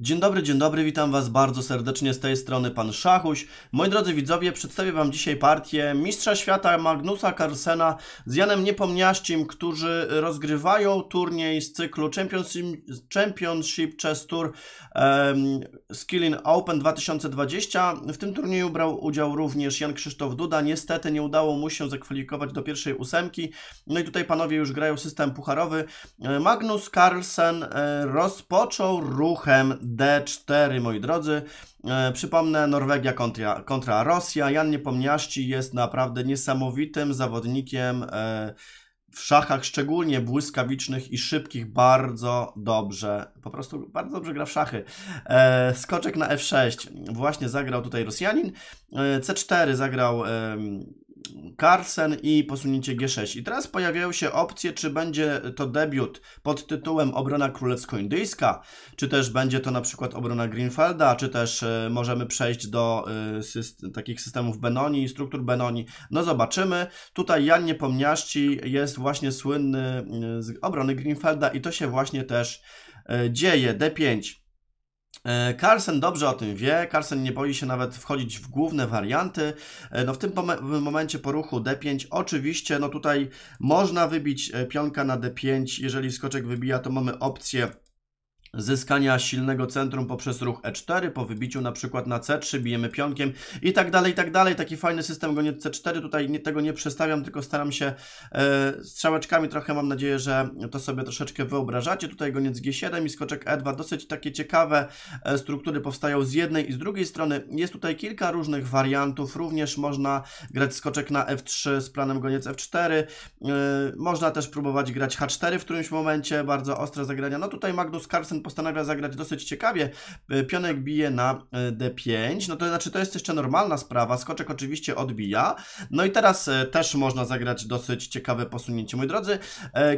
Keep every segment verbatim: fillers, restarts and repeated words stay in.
Dzień dobry, dzień dobry, witam Was bardzo serdecznie, z tej strony Pan Szachuś. Moi drodzy widzowie, przedstawię Wam dzisiaj partię Mistrza Świata Magnusa Carlsena z Janem Niepomniaszczim, którzy rozgrywają turniej z cyklu Championship Chess Tour um, Skilling Open dwa tysiące dwadzieścia. W tym turnieju brał udział również Jan Krzysztof Duda. Niestety nie udało mu się zakwalifikować do pierwszej ósemki. No i tutaj panowie już grają system pucharowy. Magnus Carlsen rozpoczął ruchem D cztery, moi drodzy. E, przypomnę, Norwegia kontra, kontra Rosja. Jan Niepomniaszczi jest naprawdę niesamowitym zawodnikiem e, w szachach, szczególnie błyskawicznych i szybkich. Bardzo dobrze, po prostu bardzo dobrze gra w szachy. E, skoczek na F sześć właśnie zagrał tutaj Rosjanin. E, C cztery zagrał e, Carlsen i posunięcie G sześć. I teraz pojawiają się opcje, czy będzie to debiut pod tytułem obrona królewsko-indyjska, czy też będzie to na przykład obrona Grünfelda, czy też y, możemy przejść do y, syst takich systemów Benoni i struktur Benoni. No zobaczymy. Tutaj Jan Niepomniaszczi jest właśnie słynny y, z obrony Grünfelda i to się właśnie też y, dzieje. D pięć. Carlsen dobrze o tym wie. Carlsen nie boi się nawet wchodzić w główne warianty. No w tym momencie po ruchu D pięć oczywiście, no tutaj można wybić pionka na D pięć. Jeżeli skoczek wybija, to mamy opcję zyskania silnego centrum poprzez ruch E cztery, po wybiciu na przykład na C trzy bijemy pionkiem i tak dalej, i tak dalej. Taki fajny system goniec C cztery, tutaj nie, tego nie przestawiam, tylko staram się e, strzałeczkami trochę, mam nadzieję, że to sobie troszeczkę wyobrażacie. Tutaj goniec G siedem i skoczek E dwa, dosyć takie ciekawe e, struktury powstają z jednej i z drugiej strony. Jest tutaj kilka różnych wariantów, również można grać skoczek na F trzy z planem goniec F cztery, e, można też próbować grać H cztery w którymś momencie, bardzo ostre zagrania. No tutaj Magnus Carlsen postanawia zagrać dosyć ciekawie. Pionek bije na D pięć. No to znaczy, to jest jeszcze normalna sprawa. Skoczek oczywiście odbija. No i teraz też można zagrać dosyć ciekawe posunięcie. Moi drodzy,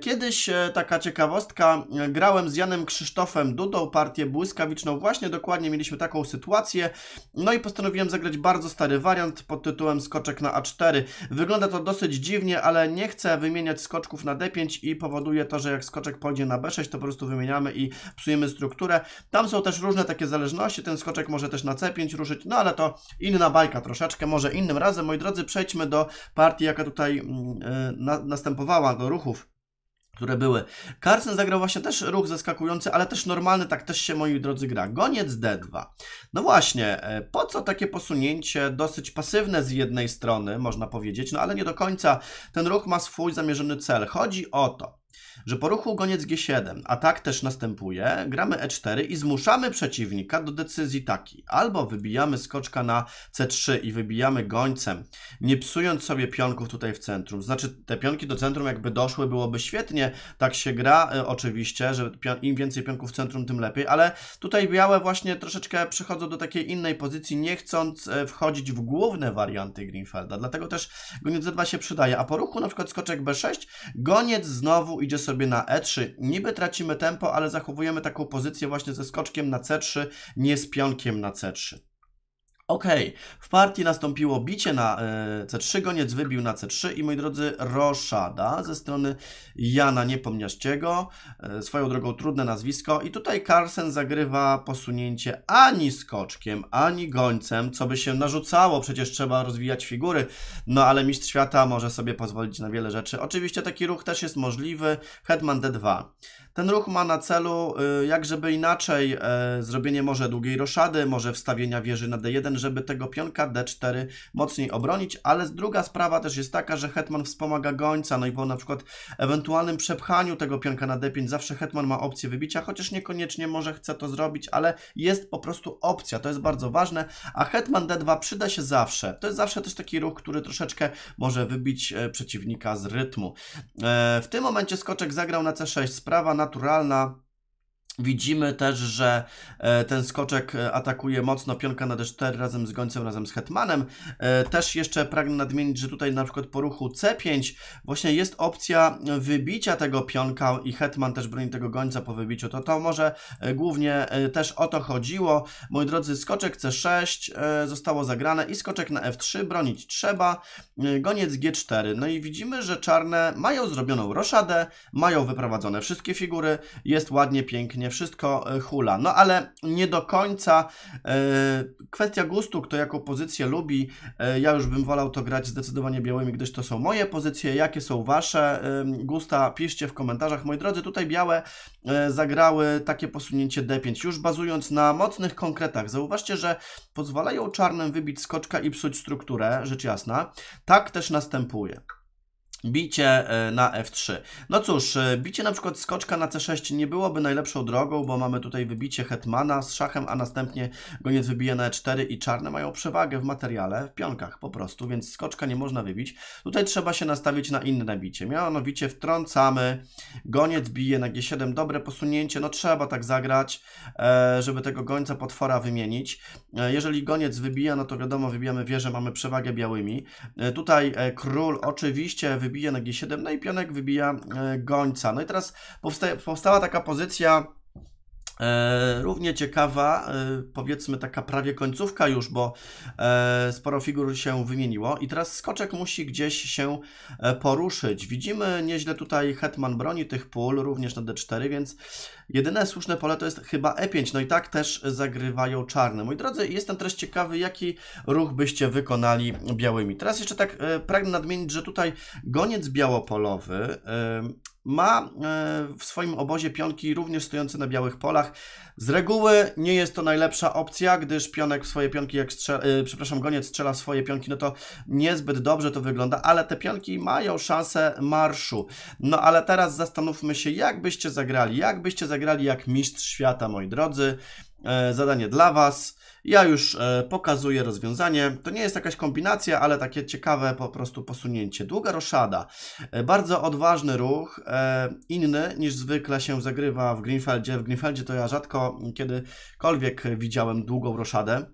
kiedyś taka ciekawostka. Grałem z Janem Krzysztofem Dudą partię błyskawiczną. Właśnie dokładnie mieliśmy taką sytuację. No i postanowiłem zagrać bardzo stary wariant pod tytułem skoczek na A cztery. Wygląda to dosyć dziwnie, ale nie chcę wymieniać skoczków na D pięć i powoduje to, że jak skoczek pójdzie na B sześć, to po prostu wymieniamy i psujemy strukturę. Tam są też różne takie zależności. Ten skoczek może też na C pięć ruszyć, no ale to inna bajka troszeczkę. Może innym razem, moi drodzy, przejdźmy do partii, jaka tutaj yy, na, następowała, do ruchów, które były. Carlsen zagrał właśnie też ruch zaskakujący, ale też normalny, tak też się, moi drodzy, gra. Goniec D dwa. No właśnie, po co takie posunięcie dosyć pasywne z jednej strony, można powiedzieć, no ale nie do końca. Ten ruch ma swój zamierzony cel. Chodzi o to, że po ruchu goniec G siedem, a tak też następuje, gramy E cztery i zmuszamy przeciwnika do decyzji takiej. Albo wybijamy skoczka na C trzy i wybijamy gońcem, nie psując sobie pionków tutaj w centrum. Znaczy, te pionki do centrum jakby doszły, byłoby świetnie. Tak się gra y, oczywiście, że pion, im więcej pionków w centrum, tym lepiej, ale tutaj białe właśnie troszeczkę przychodzą do takiej innej pozycji, nie chcąc y, wchodzić w główne warianty Grünfelda. Dlatego też goniec D dwa się przydaje. A po ruchu na przykład skoczek B sześć, goniec znowu idzie sobie na E trzy. Niby tracimy tempo, ale zachowujemy taką pozycję właśnie ze skoczkiem na C trzy, nie z pionkiem na C trzy. Ok, w partii nastąpiło bicie na y, C trzy, goniec wybił na C trzy i, moi drodzy, roszada ze strony Jana Niepomniaszczego, y, swoją drogą trudne nazwisko, i tutaj Carlsen zagrywa posunięcie ani skoczkiem, ani gońcem, co by się narzucało, przecież trzeba rozwijać figury, no ale mistrz świata może sobie pozwolić na wiele rzeczy. Oczywiście taki ruch też jest możliwy, hetman D dwa. Ten ruch ma na celu, y, jak żeby inaczej, y, zrobienie może długiej roszady, może wstawienia wieży na D jeden, żeby tego pionka D cztery mocniej obronić, ale druga sprawa też jest taka, że hetman wspomaga gońca, no i po na przykład ewentualnym przepchaniu tego pionka na D pięć zawsze hetman ma opcję wybicia, chociaż niekoniecznie może chce to zrobić, ale jest po prostu opcja, to jest bardzo ważne, a hetman D dwa przyda się zawsze. To jest zawsze też taki ruch, który troszeczkę może wybić e, przeciwnika z rytmu. E, w tym momencie skoczek zagrał na C sześć, sprawa naturalna. Widzimy też, że ten skoczek atakuje mocno pionka na D cztery razem z gońcem, razem z hetmanem. Też jeszcze pragnę nadmienić, że tutaj na przykład po ruchu C pięć właśnie jest opcja wybicia tego pionka i hetman też broni tego gońca po wybiciu. To to może głównie też o to chodziło. Moi drodzy, skoczek C sześć zostało zagrane i skoczek na F trzy, bronić trzeba, goniec G cztery. No i widzimy, że czarne mają zrobioną roszadę, mają wyprowadzone wszystkie figury, jest ładnie, pięknie, pewnie, wszystko hula. No ale nie do końca. Kwestia gustu, kto jaką pozycję lubi. Ja już bym wolał to grać zdecydowanie białymi, gdyż to są moje pozycje. Jakie są wasze gusta? Piszcie w komentarzach. Moi drodzy, tutaj białe zagrały takie posunięcie d pięć. Już bazując na mocnych konkretach. Zauważcie, że pozwalają czarnym wybić skoczka i psuć strukturę, rzecz jasna. Tak też następuje. Bicie na f trzy. No cóż, bicie na przykład skoczka na c sześć nie byłoby najlepszą drogą, bo mamy tutaj wybicie hetmana z szachem, a następnie goniec wybije na e cztery i czarne mają przewagę w materiale, w pionkach po prostu, więc skoczka nie można wybić. Tutaj trzeba się nastawić na inne bicie. Mianowicie wtrącamy, goniec bije na g siedem, dobre posunięcie, no trzeba tak zagrać, żeby tego gońca potwora wymienić. Jeżeli goniec wybija, no to wiadomo, wybijamy wieżę, mamy przewagę białymi. Tutaj król oczywiście wybija wybija na g siedem, no i pionek wybija e, gońca. No i teraz powsta powstała taka pozycja e, równie ciekawa, e, powiedzmy taka prawie końcówka już, bo e, sporo figur się wymieniło i teraz skoczek musi gdzieś się e, poruszyć. Widzimy nieźle tutaj hetman broni tych pól, również na d cztery, więc jedyne słuszne pole to jest chyba e pięć, no i tak też zagrywają czarne. Moi drodzy, jestem też ciekawy, jaki ruch byście wykonali białymi. Teraz jeszcze tak e, pragnę nadmienić, że tutaj goniec białopolowy e, ma e, w swoim obozie pionki również stojące na białych polach. Z reguły nie jest to najlepsza opcja, gdyż pionek swoje pionki, jak strzela, e, przepraszam, goniec strzela swoje pionki, no to niezbyt dobrze to wygląda, ale te pionki mają szansę marszu. No ale teraz zastanówmy się, jak byście zagrali, jak byście zagrali grali jak mistrz świata, moi drodzy. E, zadanie dla was. Ja już e, pokazuję rozwiązanie. To nie jest jakaś kombinacja, ale takie ciekawe po prostu posunięcie. Długa roszada. E, bardzo odważny ruch. E, inny niż zwykle się zagrywa w Grünfeldzie. W Grünfeldzie to ja rzadko kiedykolwiek widziałem długą roszadę.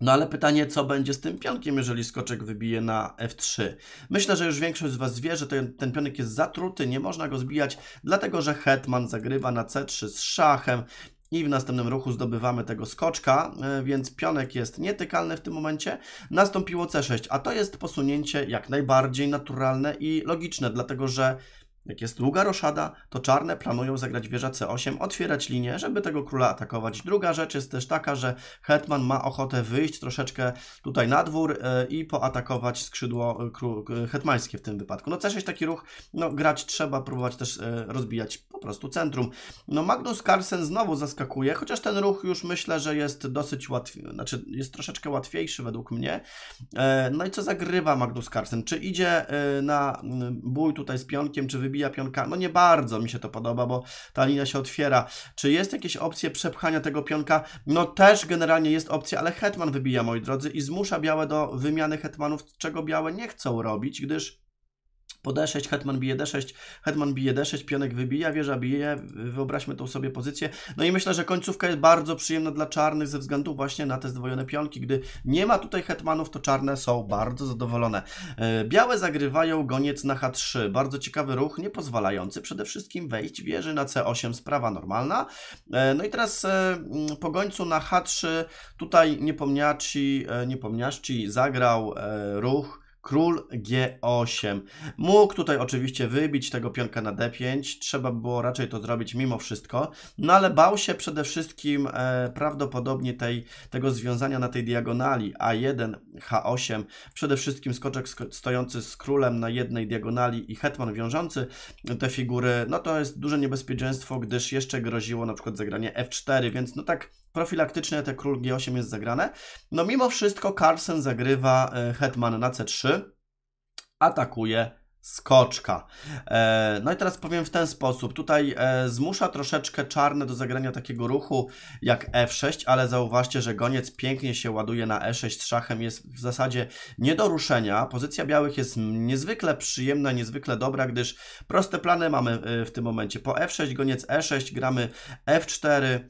No ale pytanie, co będzie z tym pionkiem, jeżeli skoczek wybije na f trzy? Myślę, że już większość z was wie, że ten, ten pionek jest zatruty, nie można go zbijać, dlatego że hetman zagrywa na c trzy z szachem i w następnym ruchu zdobywamy tego skoczka, więc pionek jest nietykalny w tym momencie. Nastąpiło c sześć, a to jest posunięcie jak najbardziej naturalne i logiczne, dlatego że jak jest długa roszada, to czarne planują zagrać wieża c osiem, otwierać linię, żeby tego króla atakować. Druga rzecz jest też taka, że hetman ma ochotę wyjść troszeczkę tutaj na dwór i poatakować skrzydło hetmańskie w tym wypadku. No c sześć taki ruch, no grać trzeba, próbować też rozbijać po prostu centrum. No Magnus Carlsen znowu zaskakuje, chociaż ten ruch już myślę, że jest dosyć łatwy, znaczy jest troszeczkę łatwiejszy według mnie. No i co zagrywa Magnus Carlsen? Czy idzie na bój tutaj z pionkiem, czy wybija pionka? No nie bardzo mi się to podoba, bo ta linia się otwiera. Czy jest jakieś opcje przepchania tego pionka? No też generalnie jest opcja, ale hetman wybija, moi drodzy, i zmusza białe do wymiany hetmanów, czego białe nie chcą robić, gdyż po d sześć, hetman bije d sześć, hetman bije d sześć, pionek wybija, wieża bije, wyobraźmy tą sobie pozycję. No i myślę, że końcówka jest bardzo przyjemna dla czarnych ze względu właśnie na te zdwojone pionki. Gdy nie ma tutaj hetmanów, to czarne są bardzo zadowolone. Białe zagrywają goniec na h trzy. Bardzo ciekawy ruch, nie pozwalający przede wszystkim wejść wieży na c osiem. Sprawa normalna. No i teraz po gońcu na h trzy tutaj Niepomniaszczi, Niepomniaszczi zagrał ruch król g osiem. Mógł tutaj oczywiście wybić tego pionka na d pięć, trzeba było raczej to zrobić mimo wszystko, no ale bał się przede wszystkim e, prawdopodobnie tej, tego związania na tej diagonali a jeden, h osiem, przede wszystkim skoczek sk stojący z królem na jednej diagonali i hetman wiążący te figury, no to jest duże niebezpieczeństwo, gdyż jeszcze groziło na przykład zagranie f cztery, więc no tak profilaktycznie te król g osiem jest zagrane. No mimo wszystko Carlsen zagrywa hetman na c trzy, atakuje skoczka. No i teraz powiem w ten sposób. Tutaj zmusza troszeczkę czarne do zagrania takiego ruchu jak f sześć, ale zauważcie, że goniec pięknie się ładuje na e sześć z szachem. Jest w zasadzie nie do ruszenia. Pozycja białych jest niezwykle przyjemna, niezwykle dobra, gdyż proste plany mamy w tym momencie. Po f sześć, goniec e sześć, gramy f cztery,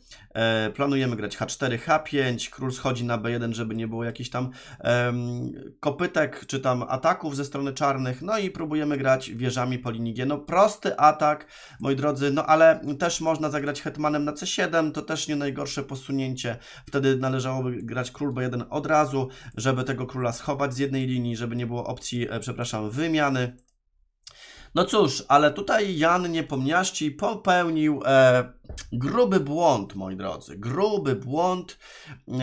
planujemy grać h cztery, h pięć, król schodzi na b jeden, żeby nie było jakichś tam um, kopytek czy tam ataków ze strony czarnych, no i próbujemy grać wieżami po linii G. No prosty atak, moi drodzy, no ale też można zagrać hetmanem na c siedem, to też nie najgorsze posunięcie. Wtedy należałoby grać król b jeden od razu, żeby tego króla schować z jednej linii, żeby nie było opcji, e, przepraszam, wymiany. No cóż, ale tutaj Jan Niepomniaszczi popełnił e, gruby błąd, moi drodzy. Gruby błąd,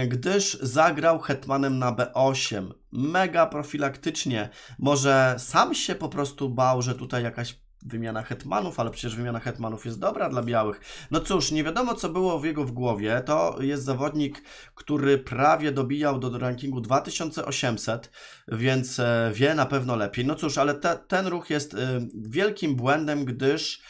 gdyż zagrał hetmanem na be osiem. Mega profilaktycznie. Może sam się po prostu bał, że tutaj jakaś wymiana hetmanów, ale przecież wymiana hetmanów jest dobra dla białych. No cóż, nie wiadomo, co było w jego w głowie. To jest zawodnik, który prawie dobijał do rankingu dwa tysiące osiemset, więc wie na pewno lepiej. No cóż, ale te, ten ruch jest wielkim błędem, gdyż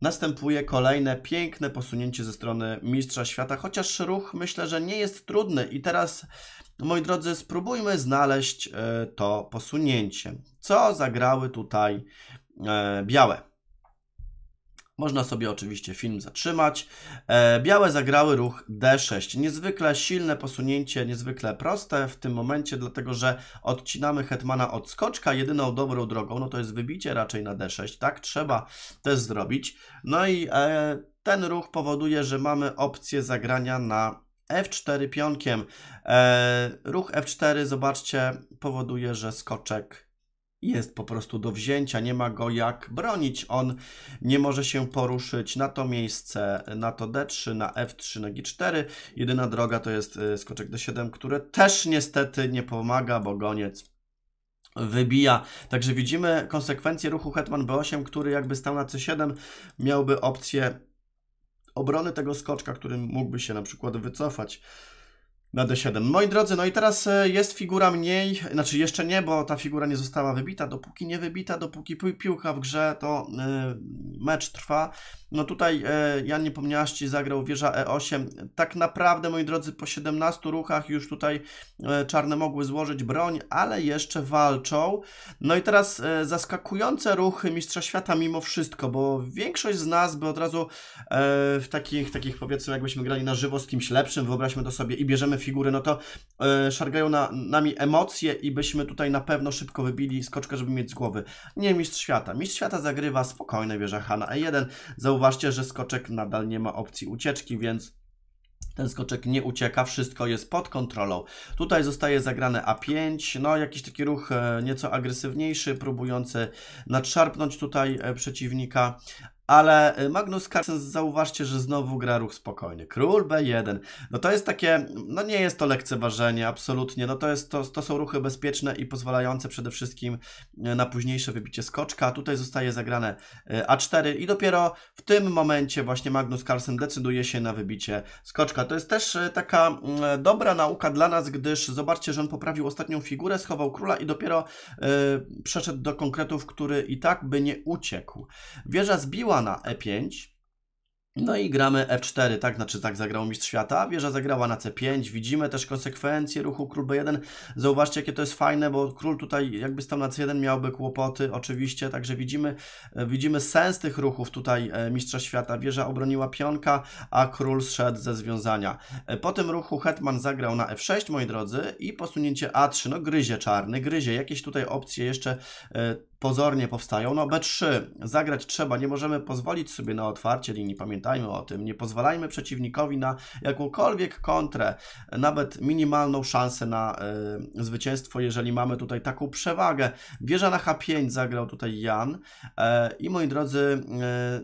następuje kolejne piękne posunięcie ze strony mistrza świata, chociaż ruch myślę, że nie jest trudny. I teraz, moi drodzy, spróbujmy znaleźć to posunięcie. Co zagrały tutaj białe? Można sobie oczywiście film zatrzymać. Białe zagrały ruch de sześć. Niezwykle silne posunięcie, niezwykle proste w tym momencie, dlatego że odcinamy hetmana od skoczka. Jedyną dobrą drogą, no to jest wybicie raczej na de sześć, tak? Trzeba też zrobić. No i e, ten ruch powoduje, że mamy opcję zagrania na ef cztery pionkiem. E, ruch ef cztery, zobaczcie, powoduje, że skoczek jest po prostu do wzięcia, nie ma go jak bronić, on nie może się poruszyć na to miejsce, na to de trzy, na ef trzy, na ge cztery. Jedyna droga to jest skoczek de siedem, które też niestety nie pomaga, bo goniec wybija. Także widzimy konsekwencje ruchu hetman be osiem, który jakby stał na ce siedem, miałby opcję obrony tego skoczka, którym mógłby się na przykład wycofać na de siedem. Moi drodzy, no i teraz jest figura mniej, znaczy jeszcze nie, bo ta figura nie została wybita. Dopóki nie wybita, dopóki piłka w grze, to yy, mecz trwa. No tutaj yy, Jan Niepomniaszczy zagrał wieża e osiem. Tak naprawdę, moi drodzy, po siedemnastu ruchach już tutaj yy, czarne mogły złożyć broń, ale jeszcze walczą. No i teraz yy, zaskakujące ruchy mistrza świata mimo wszystko, bo większość z nas by od razu yy, w takich, takich powiedzmy, jakbyśmy grali na żywo z kimś lepszym, wyobraźmy to sobie, i bierzemy figury, no to y, szargają na, nami emocje i byśmy tutaj na pewno szybko wybili skoczkę, żeby mieć z głowy. Nie, mistrz świata. Mistrz świata zagrywa spokojne wieża H na e jeden. Zauważcie, że skoczek nadal nie ma opcji ucieczki, więc ten skoczek nie ucieka, wszystko jest pod kontrolą. Tutaj zostaje zagrane a pięć, no jakiś taki ruch y, nieco agresywniejszy, próbujący nadszarpnąć tutaj y, przeciwnika. Ale Magnus Carlsen, zauważcie, że znowu gra ruch spokojny. Król be jeden. No to jest takie, no nie jest to lekceważenie, absolutnie. No to, jest, to, to są ruchy bezpieczne i pozwalające przede wszystkim na późniejsze wybicie skoczka. Tutaj zostaje zagrane a cztery i dopiero w tym momencie właśnie Magnus Carlsen decyduje się na wybicie skoczka. To jest też taka dobra nauka dla nas, gdyż zobaczcie, że on poprawił ostatnią figurę, schował króla i dopiero yy, przeszedł do konkretów, który i tak by nie uciekł. Wieża zbiła na e pięć, no i gramy ef cztery, tak, znaczy tak zagrał mistrz świata, wieża zagrała na ce pięć, widzimy też konsekwencje ruchu król be jeden, zauważcie, jakie to jest fajne, bo król tutaj jakby stał na ce jeden, miałby kłopoty oczywiście, także widzimy, widzimy sens tych ruchów tutaj mistrza świata, wieża obroniła pionka, a król zszedł ze związania. Po tym ruchu hetman zagrał na ef sześć, moi drodzy, i posunięcie a trzy, no gryzie czarny, gryzie, jakieś tutaj opcje jeszcze pozornie powstają. No be trzy, zagrać trzeba, nie możemy pozwolić sobie na otwarcie linii, pamiętajmy o tym, nie pozwalajmy przeciwnikowi na jakąkolwiek kontrę, nawet minimalną szansę na y, zwycięstwo, jeżeli mamy tutaj taką przewagę. Wieża na ha pięć zagrał tutaj Jan y, i moi drodzy,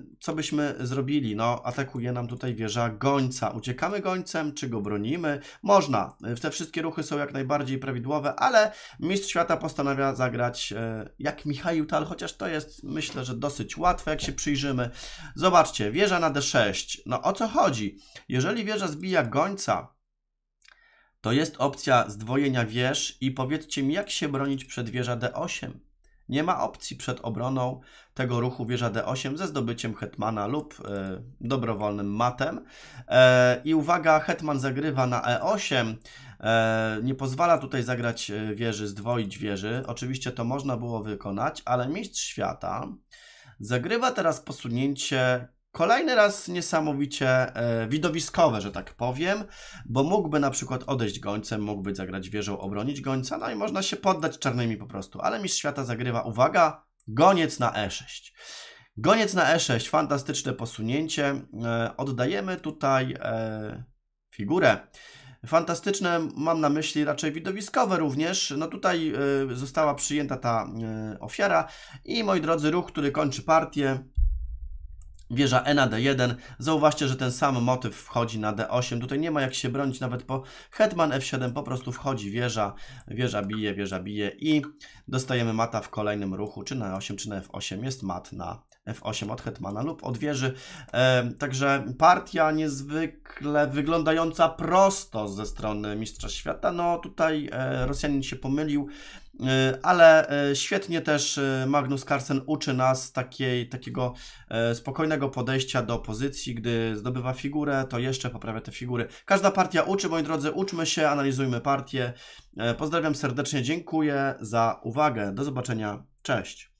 y, co byśmy zrobili? No atakuje nam tutaj wieża gońca, uciekamy gońcem, czy go bronimy? Można, te wszystkie ruchy są jak najbardziej prawidłowe, ale mistrz świata postanawia zagrać y, jak Michał Tal, chociaż to jest, myślę, że dosyć łatwe, jak się przyjrzymy. Zobaczcie, wieża na de sześć. No o co chodzi? Jeżeli wieża zbija gońca, to jest opcja zdwojenia wież i powiedzcie mi, jak się bronić przed wieża de osiem. Nie ma opcji przed obroną tego ruchu wieża de osiem ze zdobyciem hetmana lub y, dobrowolnym matem. Y, I uwaga, hetman zagrywa na e osiem. Nie pozwala tutaj zagrać wieży, zdwoić wieży. Oczywiście to można było wykonać, ale mistrz świata zagrywa teraz posunięcie kolejny raz niesamowicie widowiskowe, że tak powiem, bo mógłby na przykład odejść gońcem, mógłby zagrać wieżą, obronić gońca, no i można się poddać czarnymi po prostu. Ale mistrz świata zagrywa, uwaga, goniec na e sześć. Goniec na e sześć, fantastyczne posunięcie. Oddajemy tutaj figurę. Fantastyczne mam na myśli raczej widowiskowe również. No tutaj y, została przyjęta ta y, ofiara i moi drodzy, ruch, który kończy partię. Wieża E na D jeden. Zauważcie, że ten sam motyw wchodzi na D osiem. Tutaj nie ma jak się bronić nawet po hetman F siedem. Po prostu wchodzi wieża, wieża bije, wieża bije i dostajemy mata w kolejnym ruchu. Czy na E osiem, czy na F osiem. Jest mat na F osiem od hetmana lub od wieży. E, także partia niezwykle wyglądająca prosto ze strony mistrza świata. No tutaj e, Rosjanin się pomylił. Ale świetnie też Magnus Carlsen uczy nas takiej, takiego spokojnego podejścia do pozycji. Gdy zdobywa figurę, to jeszcze poprawia te figury. Każda partia uczy, moi drodzy, uczmy się, analizujmy partię. Pozdrawiam serdecznie, dziękuję za uwagę. Do zobaczenia, cześć.